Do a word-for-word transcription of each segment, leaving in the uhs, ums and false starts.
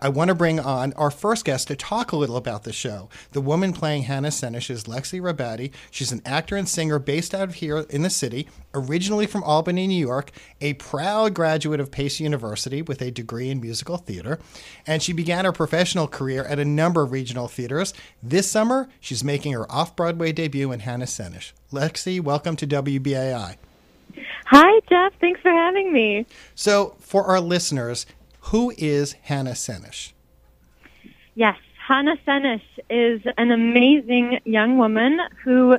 I want to bring on our first guest to talk a little about the show. The woman playing Hannah Senesh is Lexi Rabadi. She's an actor and singer based out of here in the city, originally from Albany, New York, a proud graduate of Pace University with a degree in musical theater. And she began her professional career at a number of regional theaters. This summer, she's making her off-Broadway debut in Hannah Senesh. Lexi, welcome to W B A I. Hi, Jeff. Thanks for having me. So, for our listeners, who is Hannah Senesh? Yes, Hannah Senesh is an amazing young woman who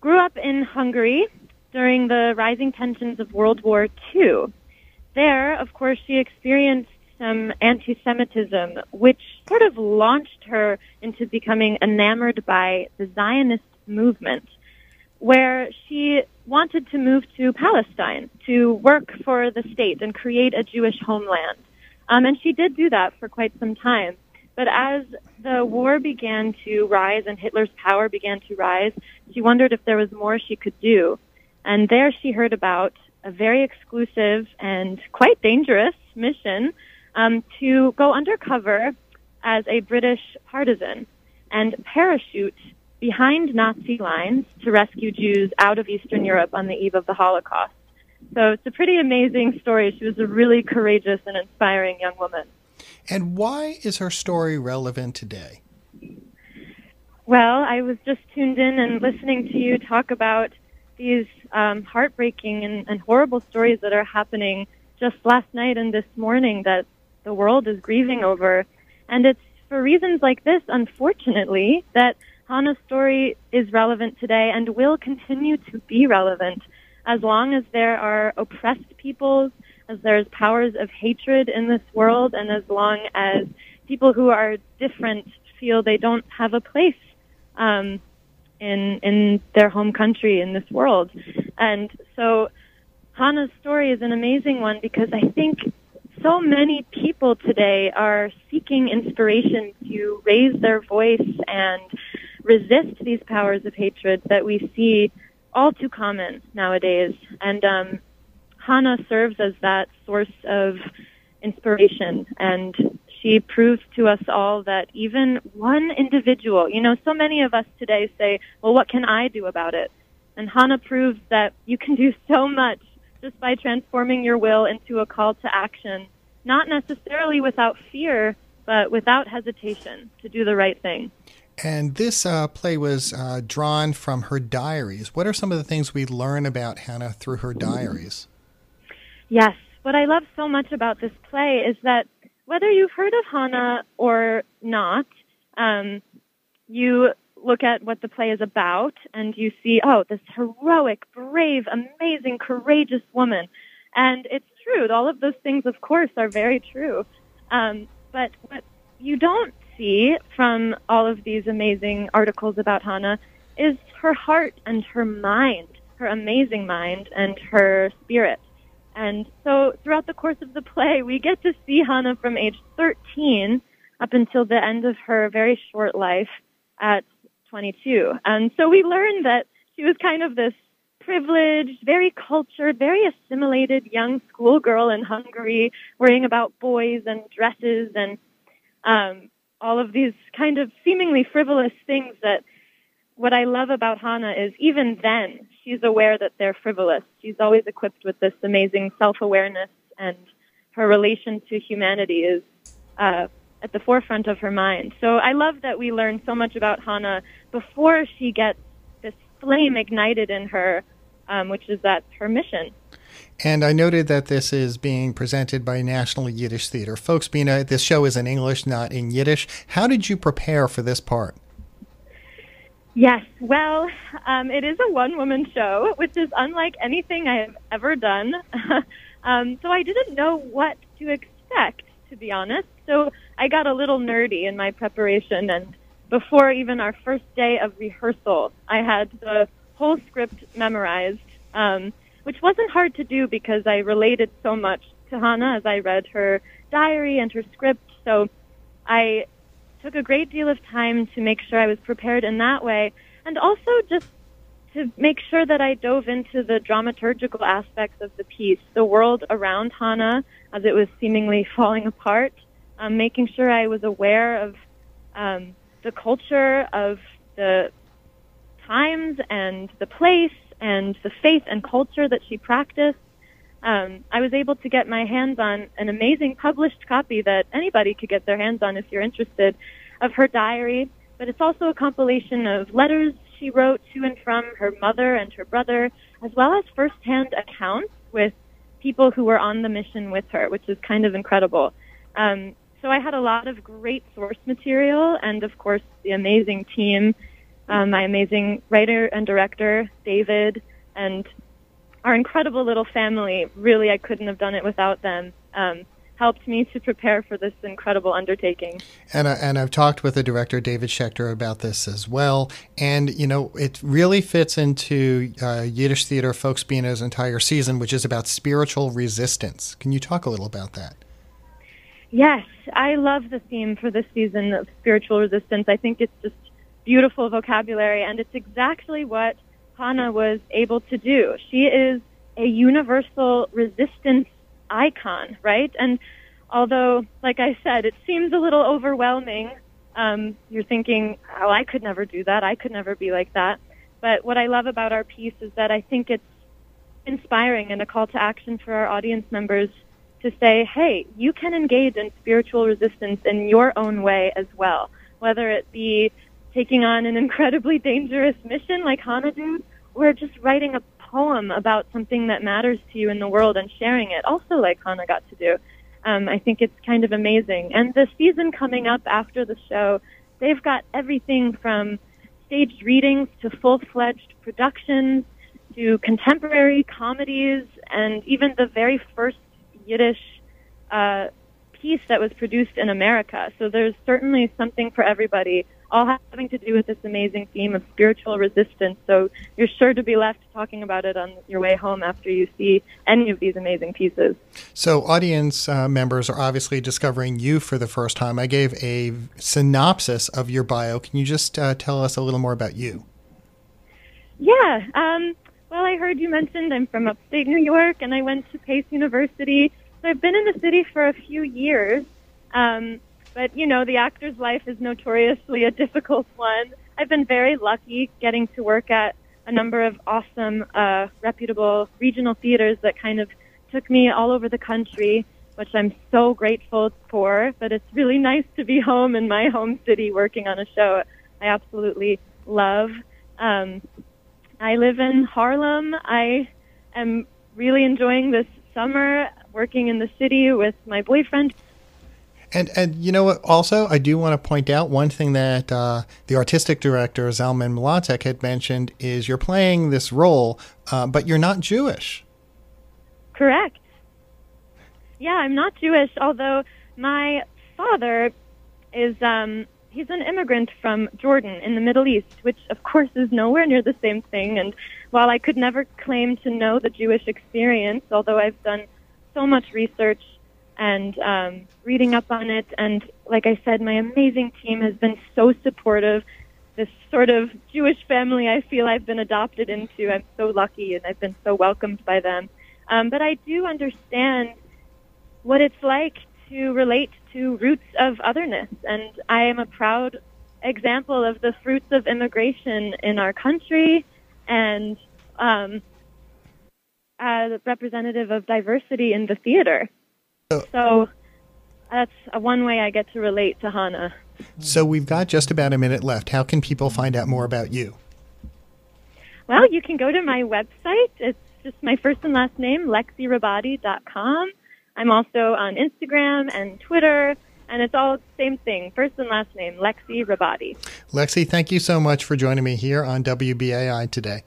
grew up in Hungary during the rising tensions of World War Two. There, of course, she experienced some anti-Semitism, which sort of launched her into becoming enamored by the Zionist movement, where she wanted to move to Palestine to work for the state and create a Jewish homeland. Um, and she did do that for quite some time. But as the war began to rise and Hitler's power began to rise, she wondered if there was more she could do. And there she heard about a very exclusive and quite dangerous mission um, to go undercover as a British partisan and parachute behind Nazi lines to rescue Jews out of Eastern Europe on the eve of the Holocaust. So it's a pretty amazing story. She was a really courageous and inspiring young woman. And why is her story relevant today? Well, I was just tuned in and listening to you talk about these um, heartbreaking and, and horrible stories that are happening just last night and this morning that the world is grieving over. And it's for reasons like this, unfortunately, that Hannah's story is relevant today and will continue to be relevant as long as there are oppressed peoples, as there's powers of hatred in this world, and as long as people who are different feel they don't have a place um, in in their home country, in this world. And so Hannah's story is an amazing one because I think so many people today are seeking inspiration to raise their voice and resist these powers of hatred that we see all too common nowadays. And um, Hannah serves as that source of inspiration. And she proves to us all that even one individual, you know, so many of us today say, well, what can I do about it? And Hannah proves that you can do so much just by transforming your will into a call to action, not necessarily without fear, but without hesitation to do the right thing. And this uh, play was uh, drawn from her diaries. What are some of the things we learn about Hannah through her diaries? Yes. What I love so much about this play is that whether you've heard of Hannah or not, um, you look at what the play is about and you see, oh, this heroic, brave, amazing, courageous woman. And it's true. All of those things, of course, are very true. Um, but what you don't from all of these amazing articles about Hannah is her heart and her mind, her amazing mind and her spirit. And so throughout the course of the play, we get to see Hannah from age thirteen up until the end of her very short life at twenty-two. And so we learn that she was kind of this privileged, very cultured, very assimilated young schoolgirl in Hungary, worrying about boys and dresses and um all of these kind of seemingly frivolous things that what I love about Hannah is even then she's aware that they're frivolous. She's always equipped with this amazing self-awareness, and her relation to humanity is uh, at the forefront of her mind. So I love that we learn so much about Hannah before she gets this flame ignited in her, um, which is that her mission. And I noted that this is being presented by National Yiddish Theatre Folksbiene. This show is in English, not in Yiddish. How did you prepare for this part? Yes, well, um, it is a one-woman show, which is unlike anything I have ever done. um, so I didn't know what to expect, to be honest. So I got a little nerdy in my preparation. And before even our first day of rehearsal, I had the whole script memorized, um which wasn't hard to do because I related so much to Hannah as I read her diary and her script. So I took a great deal of time to make sure I was prepared in that way, and also just to make sure that I dove into the dramaturgical aspects of the piece, the world around Hannah as it was seemingly falling apart, um, making sure I was aware of um, the culture, of the times and the place and the faith and culture that she practiced. Um, I was able to get my hands on an amazing published copy that anybody could get their hands on if you're interested, of her diary. But it's also a compilation of letters she wrote to and from her mother and her brother, as well as firsthand accounts with people who were on the mission with her, which is kind of incredible. Um, so I had a lot of great source material, and of course the amazing team, um, my amazing writer and director, David, and our incredible little family. Really, I couldn't have done it without them. Um, helped me to prepare for this incredible undertaking. And, I, and I've talked with the director, David Schechter, about this as well. And, you know, it really fits into uh, Yiddish Theatre Folksbiene's entire season, which is about spiritual resistance. Can you talk a little about that? Yes, I love the theme for this season of spiritual resistance. I think it's just beautiful vocabulary, and it's exactly what Hannah was able to do. She is a universal resistance icon, right? And although, like I said, it seems a little overwhelming, um, you're thinking, oh, I could never do that. I could never be like that. But what I love about our piece is that I think it's inspiring and a call to action for our audience members to say, hey, you can engage in spiritual resistance in your own way as well, whether it be taking on an incredibly dangerous mission like Hannah did, or just writing a poem about something that matters to you in the world and sharing it, also like Hannah got to do. Um, I think it's kind of amazing. And the season coming up after the show, they've got everything from staged readings to full-fledged productions to contemporary comedies, and even the very first Yiddish uh, piece that was produced in America. So there's certainly something for everybody, all having to do with this amazing theme of spiritual resistance. So you're sure to be left talking about it on your way home after you see any of these amazing pieces. So audience uh, members are obviously discovering you for the first time. I gave a synopsis of your bio. Can you just uh, tell us a little more about you? Yeah. Um, well, I heard you mentioned I'm from upstate New York, and I went to Pace University. So I've been in the city for a few years. Um, But, you know, the actor's life is notoriously a difficult one. I've been very lucky getting to work at a number of awesome, uh, reputable regional theaters that kind of took me all over the country, which I'm so grateful for. But it's really nice to be home in my home city working on a show I absolutely love. Um, I live in Harlem. I am really enjoying this summer working in the city with my boyfriend. And, and you know what, also, I do want to point out one thing that uh, the artistic director, Zalman Molotek, had mentioned is you're playing this role, uh, but you're not Jewish. Correct. Yeah, I'm not Jewish, although my father is, um, he's an immigrant from Jordan in the Middle East, which, of course, is nowhere near the same thing. And while I could never claim to know the Jewish experience, although I've done so much research and um, reading up on it. And like I said, my amazing team has been so supportive. This sort of Jewish family I feel I've been adopted into. I'm so lucky, and I've been so welcomed by them. Um, but I do understand what it's like to relate to roots of otherness. And I am a proud example of the fruits of immigration in our country, and um, as a representative of diversity in the theater. So that's a one way I get to relate to Hannah. So we've got just about a minute left. How can people find out more about you? Well, you can go to my website. It's just my first and last name, Lexi Rabadi dot com. I'm also on Instagram and Twitter, and it's all the same thing, first and last name, Lexi Rabadi. Lexi, thank you so much for joining me here on W B A I today.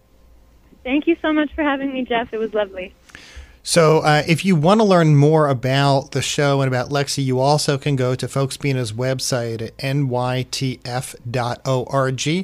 Thank you so much for having me, Jeff. It was lovely. So uh, if you want to learn more about the show and about Lexi, you also can go to Folksbiene's website at N Y T F dot org.